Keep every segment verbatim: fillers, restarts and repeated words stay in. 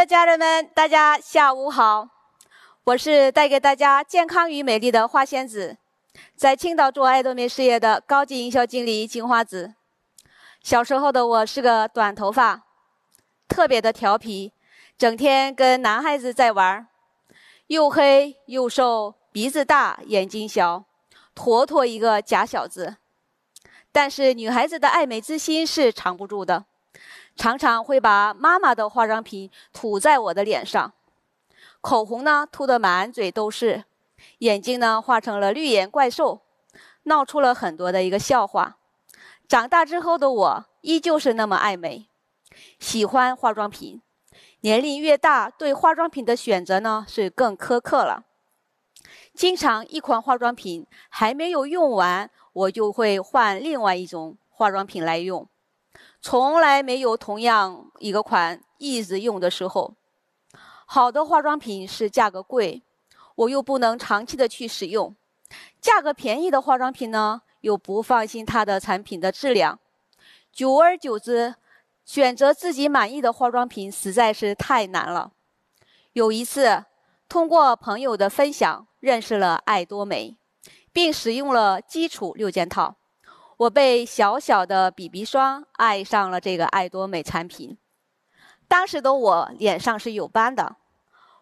的家人们，大家下午好！我是带给大家健康与美丽的花仙子，在青岛做爱多美事业的高级营销经理金花子。小时候的我是个短头发，特别的调皮，整天跟男孩子在玩，又黑又瘦，鼻子大，眼睛小，妥妥一个假小子。但是女孩子的爱美之心是藏不住的。 常常会把妈妈的化妆品涂在我的脸上，口红呢涂得满嘴都是，眼睛呢画成了绿眼怪兽，闹出了很多的一个笑话。长大之后的我依旧是那么爱美，喜欢化妆品。年龄越大，对化妆品的选择呢是更苛刻了。经常一款化妆品还没有用完，我就会换另外一种化妆品来用。 从来没有同样一个款一直用的时候。好的化妆品是价格贵，我又不能长期的去使用；价格便宜的化妆品呢，又不放心它的产品的质量。久而久之，选择自己满意的化妆品实在是太难了。有一次，通过朋友的分享，认识了爱多美，并使用了基础六件套。 我被小小的 B B 霜爱上了这个爱多美产品。当时的我脸上是有斑的，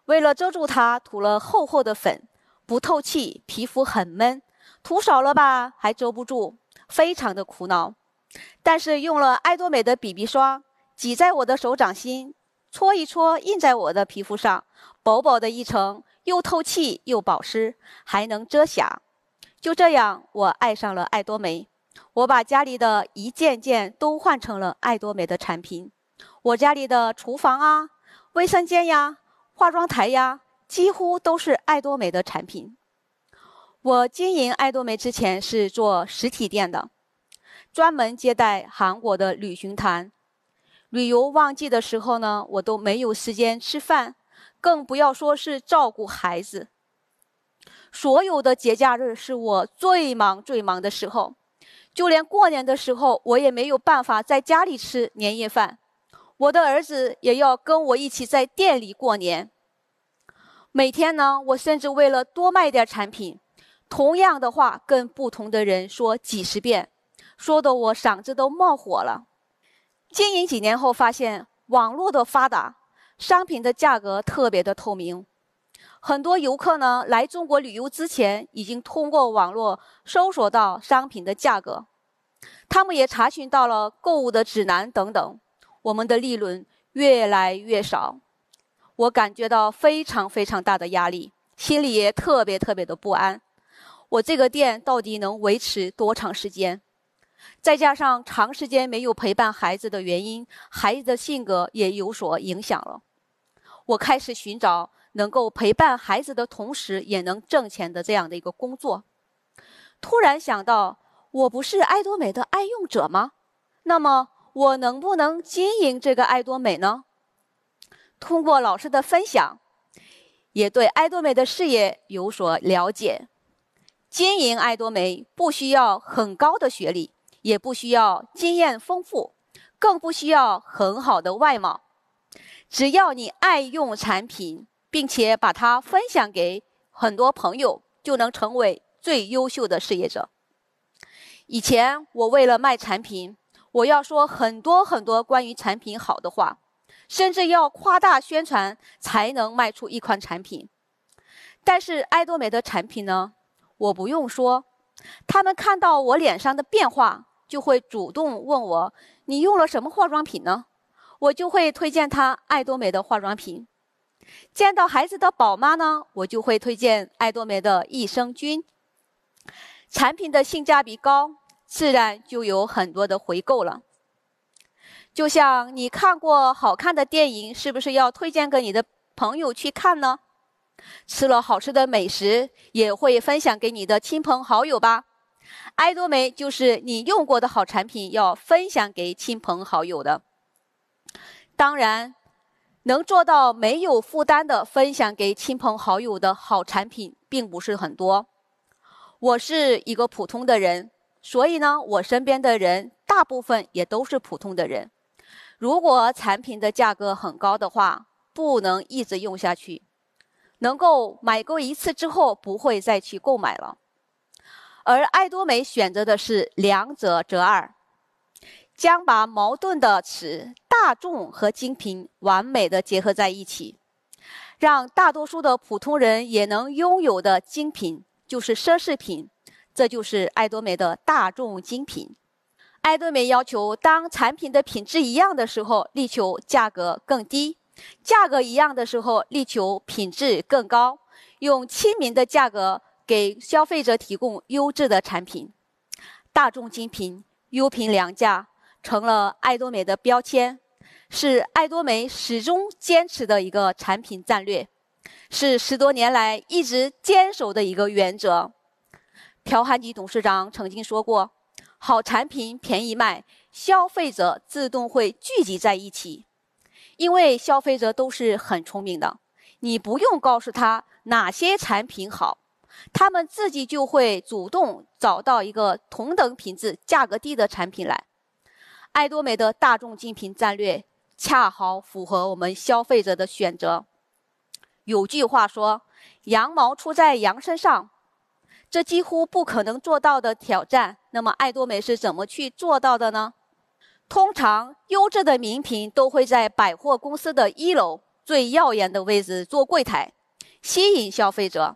为了遮住它，涂了厚厚的粉，不透气，皮肤很闷，涂少了吧还遮不住，非常的苦恼。但是用了爱多美的 B B 霜，挤在我的手掌心，搓一搓，印在我的皮肤上，薄薄的一层，又透气又保湿，还能遮瑕。就这样，我爱上了爱多美。 我把家里的一件件都换成了爱多美的产品，我家里的厨房啊、卫生间呀、化妆台呀，几乎都是爱多美的产品。我经营爱多美之前是做实体店的，专门接待韩国的旅行团。旅游旺季的时候呢，我都没有时间吃饭，更不要说是照顾孩子。所有的节假日是我最忙最忙的时候。 就连过年的时候，我也没有办法在家里吃年夜饭，我的儿子也要跟我一起在店里过年。每天呢，我甚至为了多卖点产品，同样的话跟不同的人说几十遍，说得我嗓子都冒火了。经营几年后，发现网络的发达，商品的价格特别的透明。 很多游客呢来中国旅游之前，已经通过网络搜索到商品的价格，他们也查询到了购物的指南等等。我们的利润越来越少，我感觉到非常非常大的压力，心里也特别特别的不安。我这个店到底能维持多长时间？再加上长时间没有陪伴孩子的原因，孩子的性格也有所影响了。我开始寻找 能够陪伴孩子的同时，也能挣钱的这样的一个工作。突然想到，我不是爱多美的爱用者吗？那么我能不能经营这个爱多美呢？通过老师的分享，也对爱多美的事业有所了解。经营爱多美不需要很高的学历，也不需要经验丰富，更不需要很好的外貌，只要你爱用产品， 并且把它分享给很多朋友，就能成为最优秀的事业者。以前我为了卖产品，我要说很多很多关于产品好的话，甚至要夸大宣传才能卖出一款产品。但是爱多美的产品呢，我不用说，他们看到我脸上的变化，就会主动问我：“你用了什么化妆品呢？”我就会推荐他爱多美的化妆品。 见到孩子的宝妈呢，我就会推荐爱多美的益生菌。产品的性价比高，自然就有很多的回购了。就像你看过好看的电影，是不是要推荐给你的朋友去看呢？吃了好吃的美食，也会分享给你的亲朋好友吧？爱多美就是你用过的好产品，要分享给亲朋好友的。当然， 能做到没有负担的分享给亲朋好友的好产品，并不是很多。我是一个普通的人，所以呢，我身边的人大部分也都是普通的人。如果产品的价格很高的话，不能一直用下去，能够买够一次之后不会再去购买了。而爱多美选择的是两者择二，将把矛盾的词大众和精品完美的结合在一起，让大多数的普通人也能拥有的精品就是奢侈品，这就是爱多美的大众精品。爱多美要求，当产品的品质一样的时候，力求价格更低；价格一样的时候，力求品质更高，用亲民的价格给消费者提供优质的产品。大众精品、优品良价成了爱多美的标签，是爱多美始终坚持的一个产品战略，是十多年来一直坚守的一个原则。朴汉吉董事长曾经说过，好产品便宜卖，消费者自动会聚集在一起。因为消费者都是很聪明的，你不用告诉他哪些产品好，他们自己就会主动找到一个同等品质、价格低的产品来。爱多美的大众精品战略恰好符合我们消费者的选择。有句话说，羊毛出在羊身上，这几乎不可能做到的挑战，那么爱多美是怎么去做到的呢？通常优质的名品都会在百货公司的一楼最耀眼的位置做柜台，吸引消费者。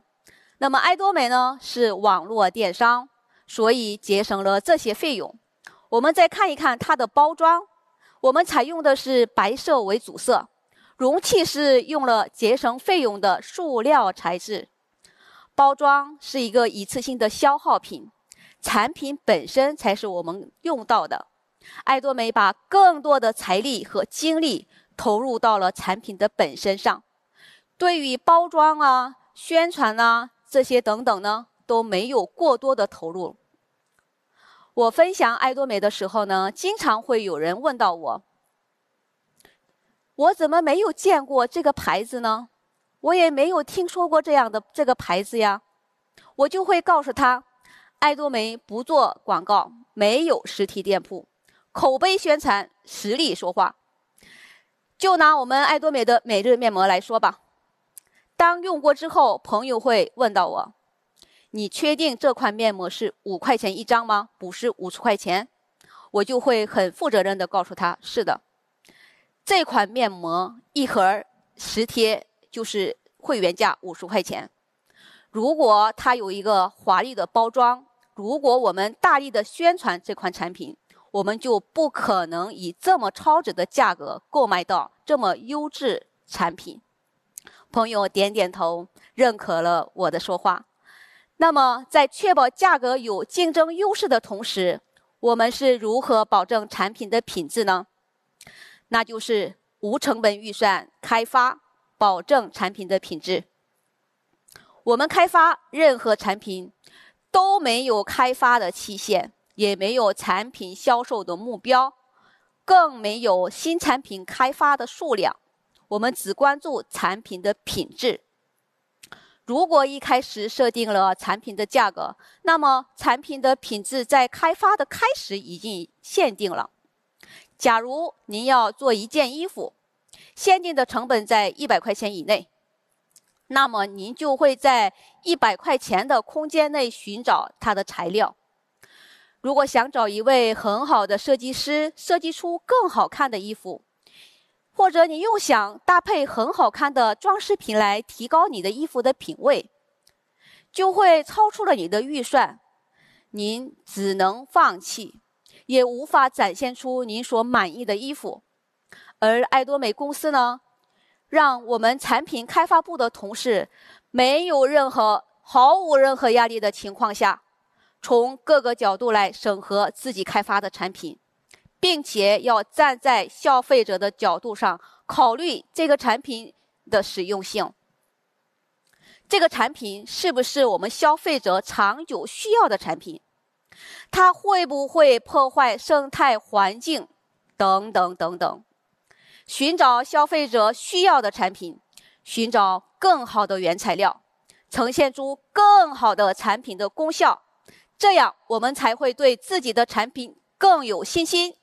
那么爱多美呢，是网络电商，所以节省了这些费用。我们再看一看它的包装，我们采用的是白色为主色，容器是用了节省费用的塑料材质。包装是一个一次性的消耗品，产品本身才是我们用到的。爱多美把更多的财力和精力投入到了产品的本身上，对于包装啊、宣传啊这些等等呢，都没有过多的投入。我分享爱多美的时候呢，经常会有人问到我，我怎么没有见过这个牌子呢？我也没有听说过这样的这个牌子呀。我就会告诉他，爱多美不做广告，没有实体店铺，口碑宣传，实力说话。就拿我们爱多美的每日面膜来说吧，当用过之后，朋友会问到我，你确定这款面膜是五块钱一张吗？不是五十块钱？我就会很负责任的告诉他，是的，这款面膜一盒十贴就是会员价五十块钱。如果它有一个华丽的包装，如果我们大力的宣传这款产品，我们就不可能以这么超值的价格购买到这么优质产品。朋友点点头，认可了我的说话。那么在确保价格有竞争优势的同时，我们是如何保证产品的品质呢？那就是无成本预算开发，保证产品的品质。我们开发任何产品都没有开发的期限，也没有产品销售的目标，更没有新产品开发的数量，我们只关注产品的品质。如果一开始设定了产品的价格，那么产品的品质在开发的开始已经限定了。假如您要做一件衣服，限定的成本在一百块钱以内，那么您就会在一百块钱的空间内寻找它的材料。如果想找一位很好的设计师设计出更好看的衣服，或者你又想搭配很好看的装饰品来提高你的衣服的品味，就会超出了你的预算，您只能放弃，也无法展现出您所满意的衣服。而爱多美公司呢，让我们产品开发部的同事没有任何毫无任何压力的情况下，从各个角度来审核自己开发的产品，并且要站在消费者的角度上考虑这个产品的实用性，这个产品是不是我们消费者长久需要的产品，它会不会破坏生态环境等等等等。寻找消费者需要的产品，寻找更好的原材料，呈现出更好的产品的功效，这样我们才会对自己的产品更有信心。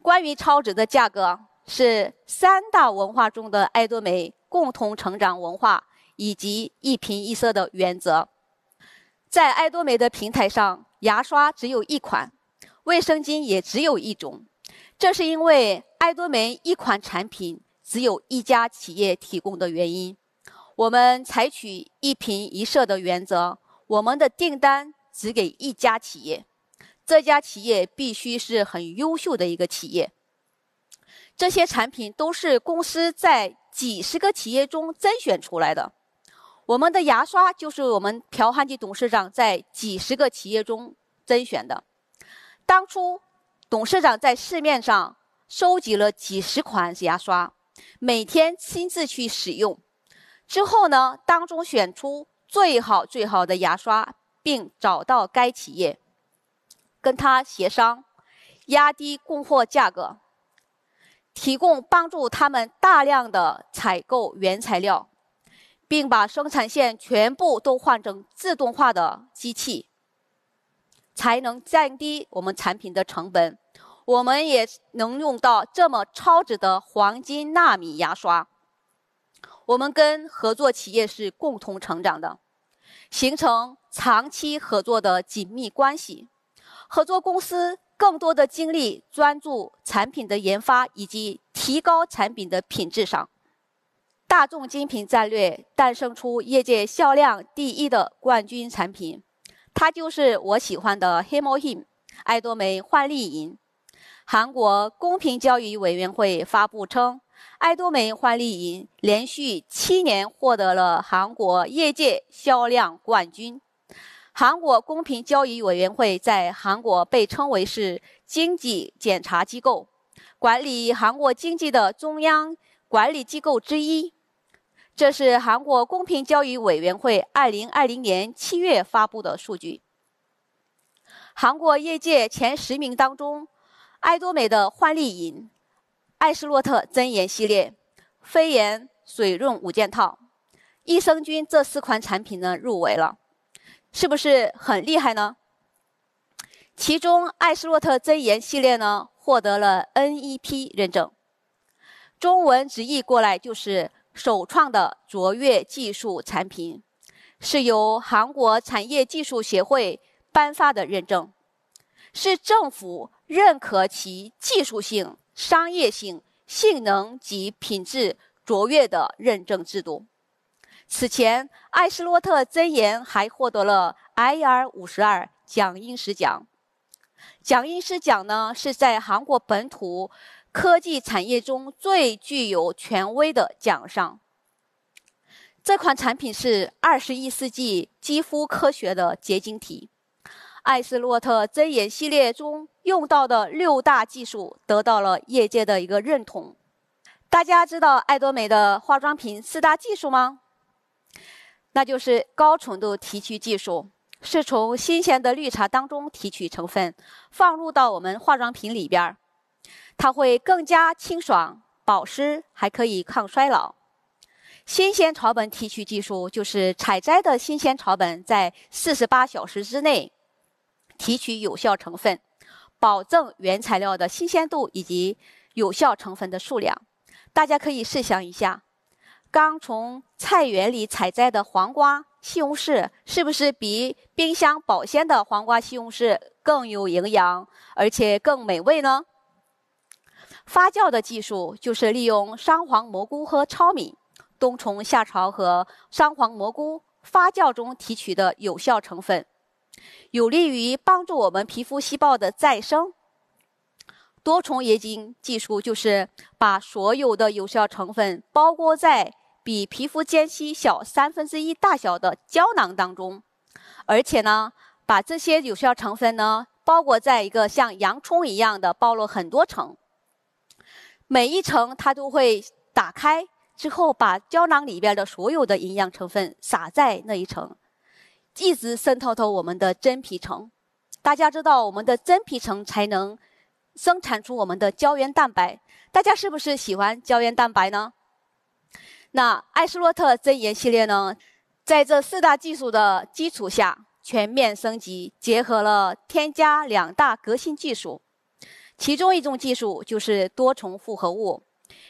关于超值的价格，是三大文化中的爱多美共同成长文化以及一颦一色的原则。在爱多美的平台上，牙刷只有一款，卫生巾也只有一种。这是因为爱多美一款产品只有一家企业提供的原因。我们采取一颦一色的原则，我们的订单只给一家企业，这家企业必须是很优秀的一个企业。这些产品都是公司在几十个企业中甄选出来的。我们的牙刷就是我们朴汉济董事长在几十个企业中甄选的。当初董事长在市面上收集了几十款牙刷，每天亲自去使用，之后呢，当中选出最好最好的牙刷，并找到该企业，跟他协商，压低供货价格，提供帮助他们大量的采购原材料，并把生产线全部都换成自动化的机器，才能降低我们产品的成本。我们也能用到这么超值的黄金纳米牙刷。我们跟合作企业是共同成长的，形成长期合作的紧密关系。合作公司更多的精力专注产品的研发以及提高产品的品质上。大众精品战略诞生出业界销量第一的冠军产品，它就是我喜欢的黑猫 him 爱多美焕丽饮。韩国公平交易委员会发布称，爱多美焕丽饮连续七年获得了韩国业界销量冠军。韩国公平交易委员会在韩国被称为是经济检查机构，管理韩国经济的中央管理机构之一。这是韩国公平交易委员会二零二零年七月发布的数据。韩国业界前十名当中，爱多美的焕丽饮、艾诗洛特真言系列、飞颜水润五件套、益生菌这四款产品呢入围了，是不是很厉害呢？其中艾诗洛特真言系列呢获得了 N E P 认证，中文直译过来就是首创的卓越技术产品，是由韩国产业技术协会颁发的认证，是政府认可其技术性、商业性、性能及品质卓越的认证制度。此前，艾诗洛特真言还获得了 I R 五十二 蒋英石奖。蒋英石奖呢，是在韩国本土科技产业中最具有权威的奖项。这款产品是二十一世纪肌肤科学的结晶体。艾诗洛特真言系列中用到的六大技术得到了业界的一个认同。大家知道爱多美的化妆品四大技术吗？那就是高纯度提取技术，是从新鲜的绿茶当中提取成分，放入到我们化妆品里边，它会更加清爽、保湿，还可以抗衰老。新鲜草本提取技术就是采摘的新鲜草本在四十八小时之内提取有效成分，保证原材料的新鲜度以及有效成分的数量。大家可以试想一下，刚从菜园里采摘的黄瓜、西红柿，是不是比冰箱保鲜的黄瓜、西红柿更有营养，而且更美味呢？发酵的技术就是利用商黄蘑菇和糙米、冬虫夏草和商黄蘑菇发酵中提取的有效成分，有利于帮助我们皮肤细胞的再生。多重结晶技术就是把所有的有效成分包裹在比皮肤间隙小三分之一大小的胶囊当中，而且呢，把这些有效成分呢包裹在一个像洋葱一样的包了很多层，每一层它都会打开之后，把胶囊里边的所有的营养成分撒在那一层，一直渗透到我们的真皮层。大家知道我们的真皮层才能生产出我们的胶原蛋白，大家是不是喜欢胶原蛋白呢？那艾诗洛特真言系列呢，在这四大技术的基础下全面升级，结合了添加两大革新技术。其中一种技术就是多重复合物，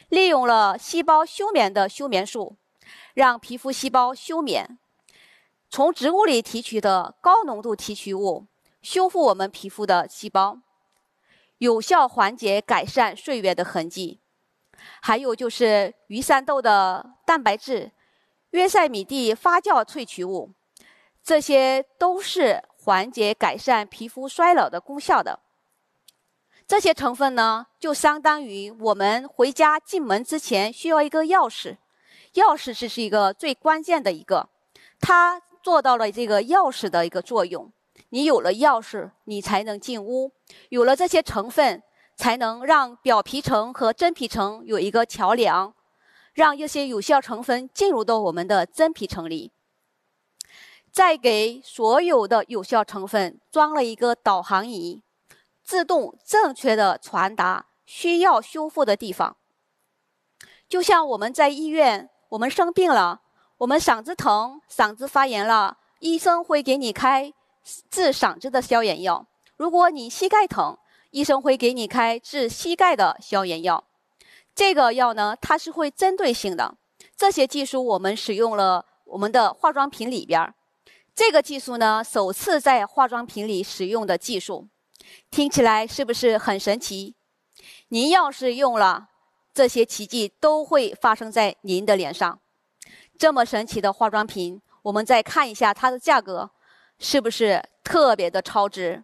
利用了细胞休眠的休眠素，让皮肤细胞休眠。从植物里提取的高浓度提取物修复我们皮肤的细胞，有效缓解改善岁月的痕迹。还有就是鱼山豆的蛋白质、约塞米地发酵萃取物，这些都是缓解改善皮肤衰老的功效的。 这些成分呢，就相当于我们回家进门之前需要一个钥匙，钥匙这是一个最关键的一个，它做到了这个钥匙的一个作用。你有了钥匙，你才能进屋；有了这些成分，才能让表皮层和真皮层有一个桥梁，让这些有效成分进入到我们的真皮层里。再给所有的有效成分装了一个导航仪。 自动正确的传达需要修复的地方，就像我们在医院，我们生病了，我们嗓子疼、嗓子发炎了，医生会给你开治嗓子的消炎药；如果你膝盖疼，医生会给你开治膝盖的消炎药。这个药呢，它是会针对性的。这些技术我们使用了我们的化妆品里边，这个技术呢，首次在化妆品里使用的技术。 听起来是不是很神奇？您要是用了，这些奇迹都会发生在您的脸上。这么神奇的化妆品，我们再看一下它的价格，是不是特别的超值？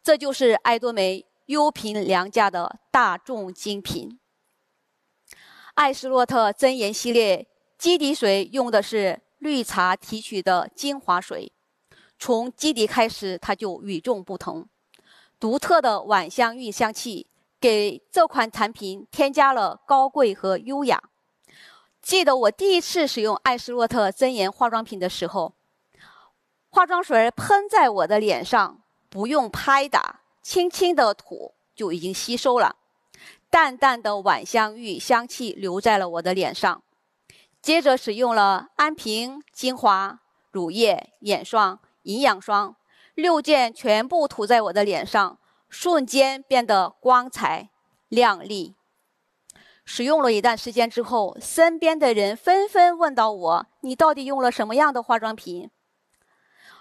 这就是爱多美优品良价的大众精品。艾诗洛特真颜系列基底水用的是绿茶提取的精华水，从基底开始它就与众不同。 独特的晚香韵香气给这款产品添加了高贵和优雅。记得我第一次使用艾诗洛特真颜化妆品的时候，化妆水喷在我的脸上，不用拍打，轻轻的涂就已经吸收了，淡淡的晚香韵香气留在了我的脸上。接着使用了安瓶、精华、乳液、眼霜、营养霜。 六件全部涂在我的脸上，瞬间变得光彩亮丽。使用了一段时间之后，身边的人纷纷问到我：“你到底用了什么样的化妆品？”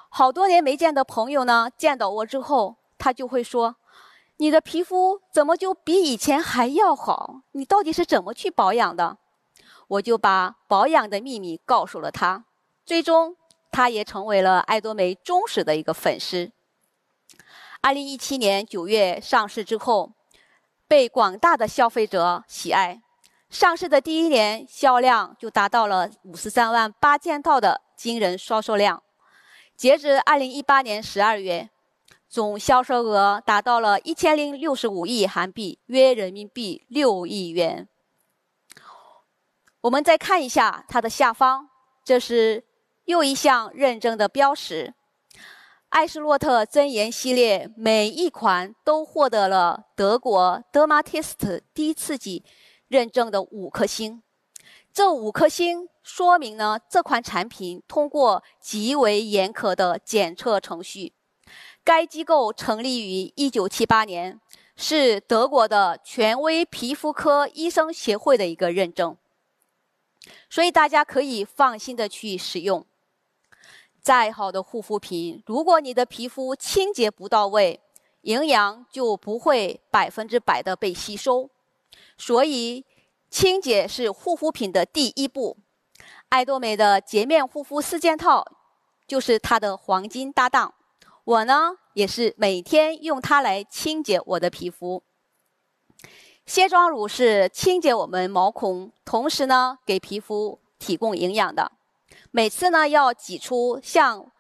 好多年没见的朋友呢，见到我之后，他就会说：“你的皮肤怎么就比以前还要好？你到底是怎么去保养的？”我就把保养的秘密告诉了他，最终。 他也成为了爱多美忠实的一个粉丝。二零一七年九月上市之后，被广大的消费者喜爱。上市的第一年，销量就达到了五十三万八千套的惊人销售量。截至二零一八年十二月，总销售额达到了 一千零六十五亿韩币，约人民币六亿元。我们再看一下它的下方，这是。 又一项认证的标识，艾诗洛特真颜系列每一款都获得了德国 德玛 低刺激认证的五颗星。这五颗星说明呢，这款产品通过极为严苛的检测程序。该机构成立于一九七八年，是德国的权威皮肤科医生协会的一个认证，所以大家可以放心的去使用。 再好的护肤品，如果你的皮肤清洁不到位，营养就不会百分之百的被吸收。所以，清洁是护肤品的第一步。爱多美的洁面护肤四件套就是它的黄金搭档。我呢，也是每天用它来清洁我的皮肤。卸妆乳是清洁我们毛孔，同时呢，给皮肤提供营养的。 每次呢，要挤出像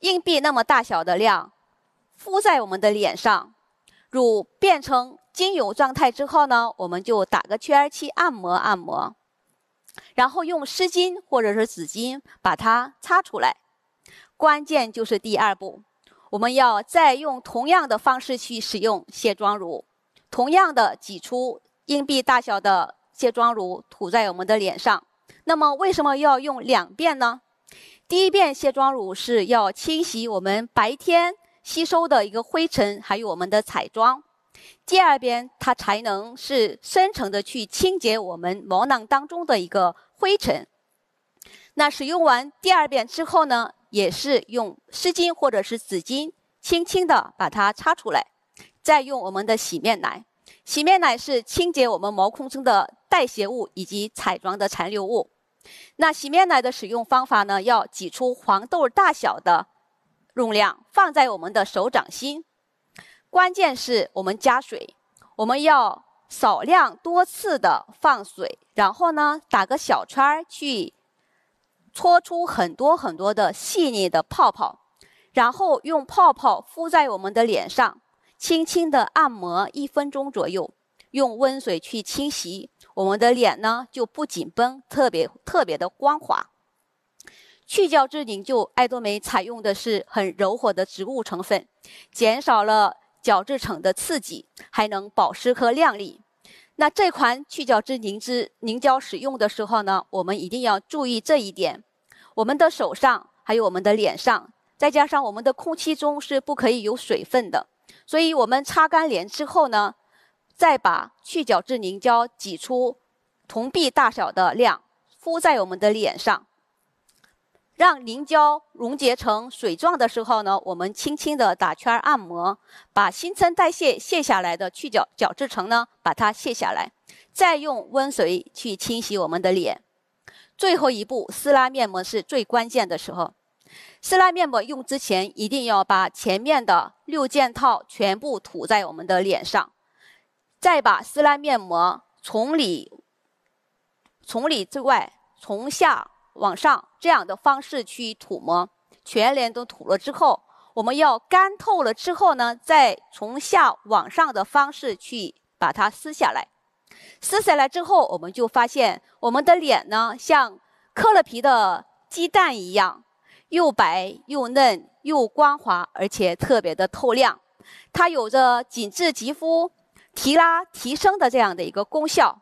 硬币那么大小的量，敷在我们的脸上。乳变成精油状态之后呢，我们就打个圈去按摩按摩，然后用湿巾或者是纸巾把它擦出来。关键就是第二步，我们要再用同样的方式去使用卸妆乳，同样的挤出硬币大小的卸妆乳涂在我们的脸上。 那么为什么要用两遍呢？第一遍卸妆乳是要清洗我们白天吸收的一个灰尘，还有我们的彩妆；第二边它才能是深层的去清洁我们毛囊当中的一个灰尘。那使用完第二遍之后呢，也是用湿巾或者是纸巾轻轻的把它擦出来，再用我们的洗面奶。洗面奶是清洁我们毛孔中的代谢物以及彩妆的残留物。那洗面奶的使用方法呢，要挤出黄豆大小的用量，放在我们的手掌心。关键是我们加水，我们要少量多次的放水，然后呢打个小圈去搓出很多很多的细腻的泡泡，然后用泡泡敷在我们的脸上，轻轻的按摩一分钟左右，用温水去清洗，我们的脸呢就不紧绷，特别特别的光滑。去角质凝聚爱多美采用的是很柔和的植物成分，减少了角质层的刺激，还能保湿和亮丽。那这款去角质凝脂凝胶使用的时候呢，我们一定要注意这一点。我们的手上还有我们的脸上，再加上我们的空气中是不可以有水分的，所以我们擦干脸之后呢，再把去角质凝胶挤出铜币大小的量，敷在我们的脸上。让凝胶溶解成水状的时候呢，我们轻轻的打圈按摩，把新陈代谢卸下来的去角角质层呢，把它卸下来，再用温水去清洗我们的脸。最后一步，撕拉面膜是最关键的时候。撕拉面膜用之前，一定要把前面的六件套全部涂在我们的脸上，再把撕拉面膜从里从里之外，从下往上这样的方式去涂抹，全脸都涂了之后，我们要干透了之后呢，再从下往上的方式去把它撕下来。撕下来之后，我们就发现我们的脸呢，像磕了皮的鸡蛋一样，又白又嫩又光滑，而且特别的透亮。它有着紧致肌肤、提拉提升的这样的一个功效。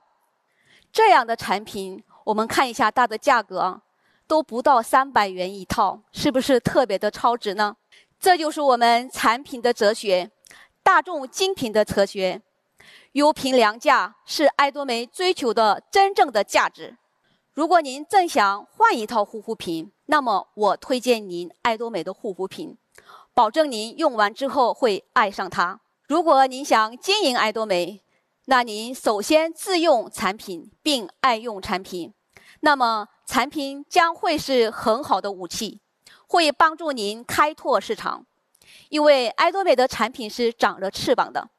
这样的产品，我们看一下它的价格，都不到三百元一套，是不是特别的超值呢？这就是我们产品的哲学，大众精品的哲学。优品良价是爱多美追求的真正的价值。如果您正想换一套护肤品，那么我推荐您爱多美的护肤品，保证您用完之后会爱上它。如果您想经营爱多美，那您首先自用产品并爱用产品，那么产品将会是很好的武器，会帮助您开拓市场。因为爱多美的产品是长着翅膀的。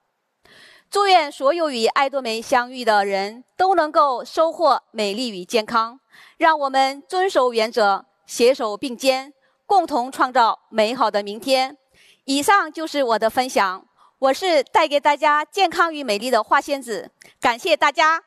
祝愿所有与爱多美相遇的人都能够收获美丽与健康。让我们遵守原则，携手并肩，共同创造美好的明天。以上就是我的分享。我是带给大家健康与美丽的花仙子，感谢大家。